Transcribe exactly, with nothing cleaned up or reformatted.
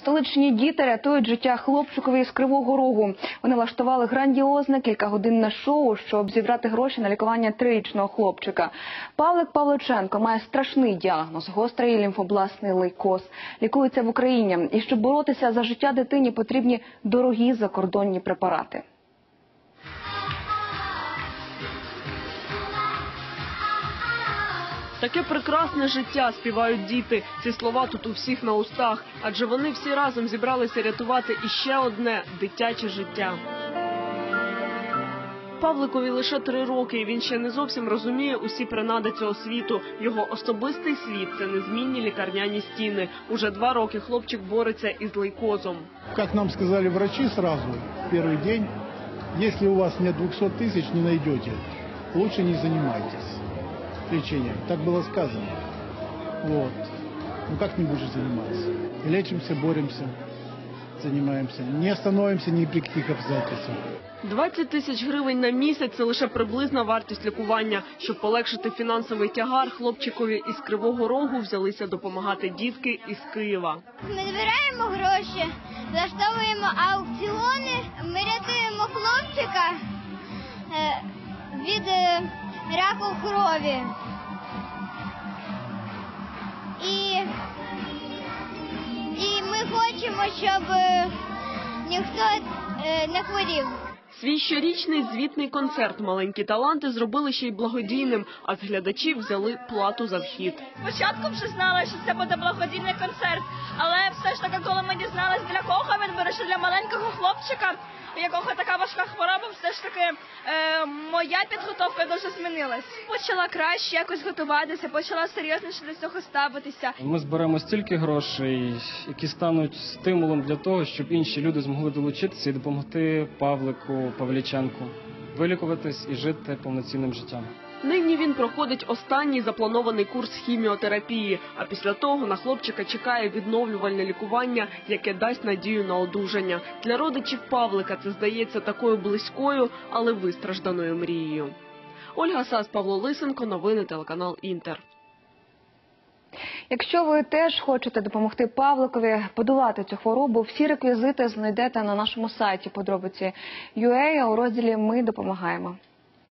Столичні діти рятують життя хлопчикові з Кривого Рогу. Вони влаштували грандіозне кількагодинне шоу, щоб зібрати гроші на лікування трирічного хлопчика. Павлик Павліченко має страшний діагноз – гострий лімфобластний лейкоз. Лікується в Україні. І щоб боротися за життя дитині, потрібні дорогі закордонні препарати. Таке прекрасне життя, співають діти. Ці слова тут у всіх на устах. Адже вони всі разом зібралися рятувати іще одне дитяче життя. Павликові лише три роки, і він ще не зовсім розуміє усі принади цього світу. Його особистий світ – це незмінні лікарняні стіни. Уже два роки хлопчик бореться із лейкозом. Як нам сказали врачі одразу, перший день, якщо у вас немає двісті тисяч, не знайдете, краще не займайтеся. Лечение. Так было сказано. Вот. Ну как не будешь заниматься? Лечимся, боремся, занимаемся. Не остановимся ни при каких обстоятельствах. двадцять тисяч гривень на місяць – це лише приблизна вартість лікування. Щоб полегшити фінансовий тягар, хлопчикові із Кривого Рогу взялися допомагати дітки із Києва. Ми збираємо гроші, влаштовуємо аукціони, ми рятуємо хлопчика від раку крові. І, і ми хочемо, щоб ніхто не хворів. Свій щорічний звітний концерт «Маленькі таланти» зробили ще й благодійним, а з глядачів взяли плату за вхід. Спочатку вже знала, що це буде благодійний концерт, але все ж таки, коли ми дізналися, для кого він вирішив, для маленького хлопчика, у якого така важка хвороба, все ж таки е, моя підготовка дуже змінилась. Почала краще якось готуватися, почала серйозніше до цього ставитися. Ми зберемо стільки грошей, які стануть стимулом для того, щоб інші люди змогли долучитися і допомогти Павлику Павліченку вилікуватись і жити повноцінним життям. Нині він проходить останній запланований курс хіміотерапії, а після того на хлопчика чекає відновлювальне лікування, яке дасть надію на одужання. Для родичів Павлика це здається такою близькою, але вистражданою мрією. Ольга Сас, Павло Лисенко, новини телеканал «Інтер». Якщо ви теж хочете допомогти Павликові подолати цю хворобу, всі реквізити знайдете на нашому сайті подробиці крапка ю а у розділі «Ми допомагаємо».